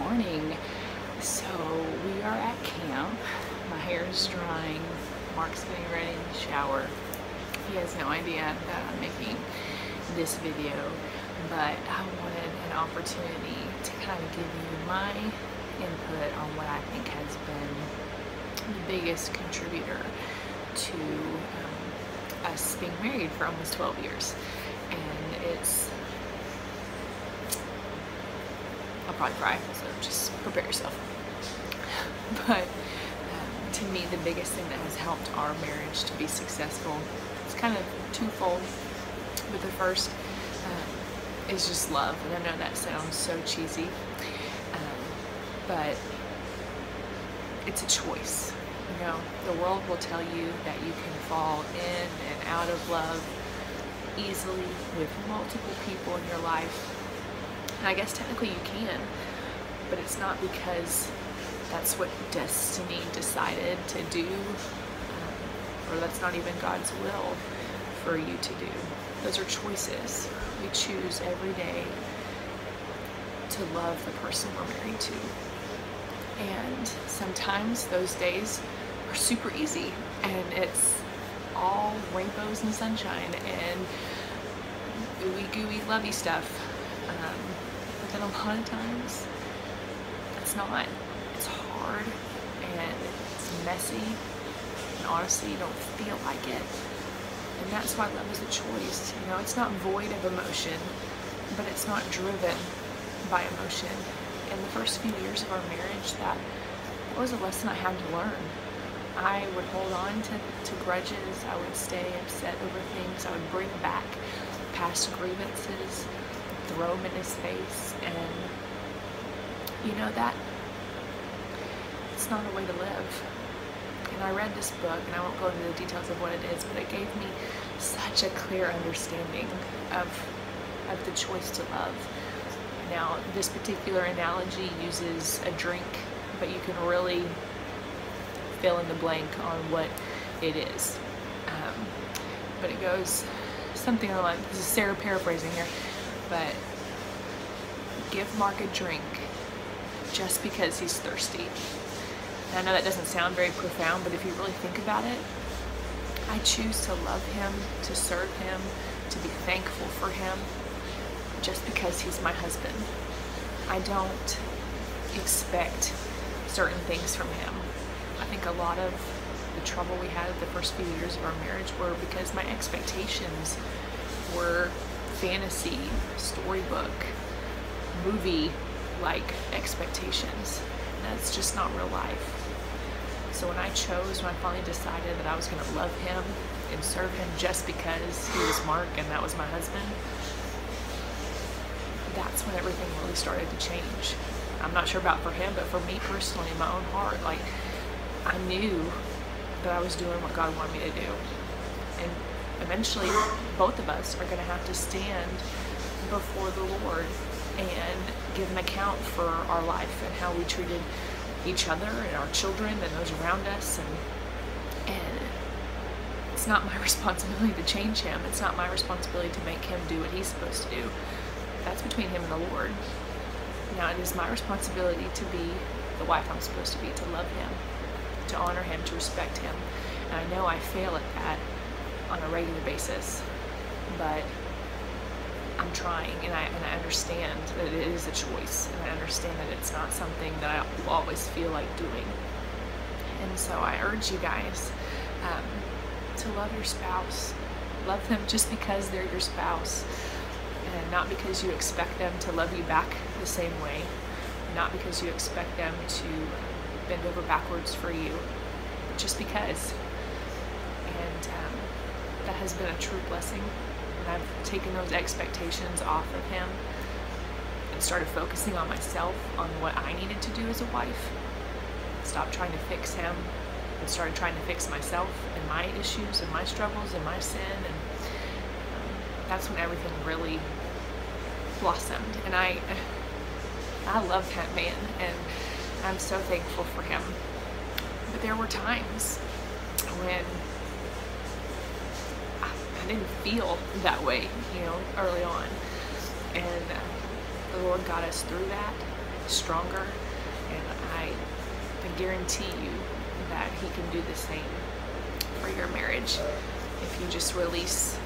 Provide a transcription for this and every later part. morning. So we are at camp. My hair is drying. Mark's getting ready in the shower. He has no idea that I'm making this video, but I wanted an opportunity to kind of give you my input on what I think has been the biggest contributor to us being married for almost 12 years. And it's, I'll probably cry, so just prepare yourself. But to me, the biggest thing that has helped our marriage to be successful, it's kind of twofold. But the first is just love, and I know that sounds so cheesy, but it's a choice. You know, the world will tell you that you can fall in and out of love easily with multiple people in your life, and I guess technically you can, but it's not because that's what destiny decided to do, or that's not even God's will for you to do. Those are choices. We choose every day to love the person we're married to. And sometimes those days are super easy and it's all rainbows and sunshine and ooey gooey lovey stuff. But then a lot of times it's not. It's hard and it's messy and honestly you don't feel like it. And that's why love is a choice. You know, it's not void of emotion, but it's not driven by emotion. In the first few years of our marriage, that was a lesson I had to learn. I would hold on to grudges. I would stay upset over things. I would bring back past grievances, throw them in his face, and you know, that it's not a way to live. And I read this book, and I won't go into the details of what it is, but it gave me such a clear understanding of the choice to love. Now, this particular analogy uses a drink, but you can really fill in the blank on what it is. But it goes something along, this is Sarah paraphrasing here, but give Mark a drink just because he's thirsty. I know that doesn't sound very profound, but if you really think about it, I choose to love him, to serve him, to be thankful for him, just because he's my husband. I don't expect certain things from him. I think a lot of the trouble we had the first few years of our marriage were because my expectations were fantasy, storybook, movie-like expectations. That's just not real life. So when I chose, when I finally decided that I was going to love him and serve him just because he was Mark and that was my husband, that's when everything really started to change. I'm not sure about for him, but for me personally, in my own heart, like, I knew that I was doing what God wanted me to do. And eventually, both of us are going to have to stand before the Lord and give an account for our life and how we treated each other and our children and those around us, and it's not my responsibility to change him. It's not my responsibility to make him do what he's supposed to do. That's between him and the Lord. Now, it is my responsibility to be the wife I'm supposed to be, to love him, to honor him, to respect him. And I know I fail at that on a regular basis, but I'm trying, and I understand that it is a choice, and I understand that it's not something that I will always feel like doing. And so I urge you guys to love your spouse. Love them just because they're your spouse, and not because you expect them to love you back the same way, not because you expect them to bend over backwards for you, but just because. And that has been a true blessing. I've taken those expectations off of him and started focusing on myself, on what I needed to do as a wife. Stopped trying to fix him and started trying to fix myself and my issues and my struggles and my sin. And that's when everything really blossomed. And I love that man, and I'm so thankful for him. But there were times when didn't feel that way, you know, early on, and the Lord got us through that, stronger, and I guarantee you that he can do the same for your marriage if you just release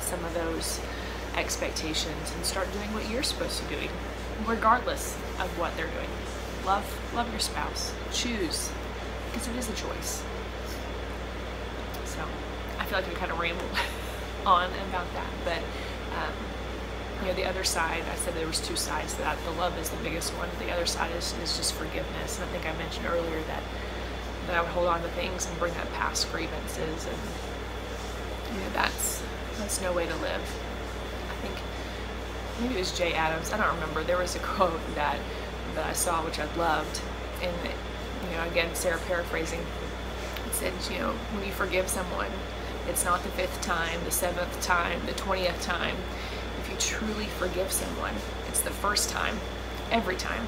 some of those expectations and start doing what you're supposed to be doing, regardless of what they're doing. Love your spouse. Choose, because it is a choice. So I feel like I kind of rambled on about that, but you know, the other side, I said there was two sides to that. The love is the biggest one. The other side is just forgiveness. And I think I mentioned earlier that I would hold on to things and bring up past grievances, and you know, that's no way to live. I think maybe it was Jay Adams, I don't remember, there was a quote that I saw which I loved, and you know, again, Sarah paraphrasing, it said, you know, when you forgive someone, it's not the 5th time, the 7th time, the 20th time. If you truly forgive someone, it's the first time, every time,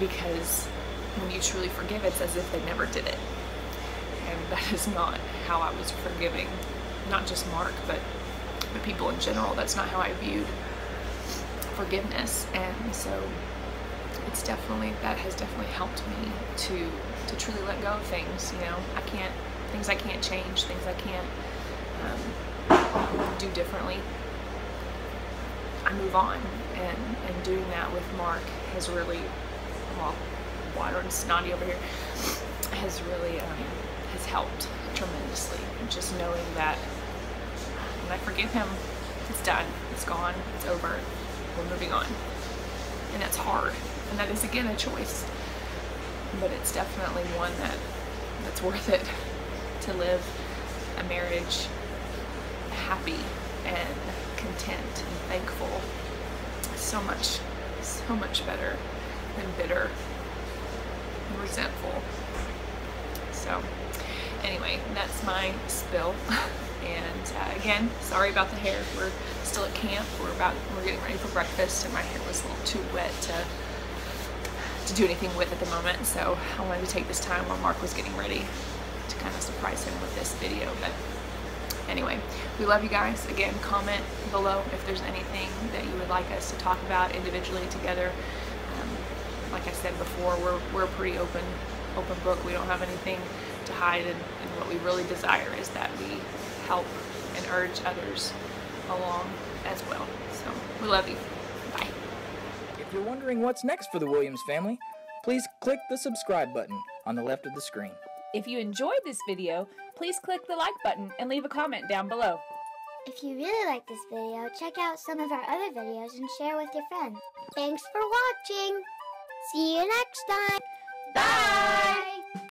because when you truly forgive, it's as if they never did it. And that is not how I was forgiving, not just Mark, but the people in general. That's not how I viewed forgiveness. And so it's definitely, that has definitely helped me to truly let go of things. You know, things I can't change, things I can't do differently, I move on. And doing that with Mark has really, well, water and snotty over here, has really has helped tremendously. And just knowing that when I forgive him, it's done, it's gone, it's over, we're moving on. And that's hard, and that is again a choice, but it's definitely one that's worth it to live a marriage happy and content and thankful. So much better than bitter and resentful. So anyway, that's my spill. And again, sorry about the hair. We're still at camp. We're getting ready for breakfast, and my hair was a little too wet to do anything with at the moment. So I wanted to take this time while Mark was getting ready to kind of surprise him with this video. But anyway, we love you guys. Again, comment below if there's anything that you would like us to talk about individually, together. Like I said before, we're a pretty open book. We don't have anything to hide, and what we really desire is that we help and urge others along as well. So we love you. Bye. If you're wondering what's next for the Williams family, please click the subscribe button on the left of the screen. If you enjoyed this video, please click the like button and leave a comment down below. If you really like this video, check out some of our other videos and share with your friends. Thanks for watching. See you next time.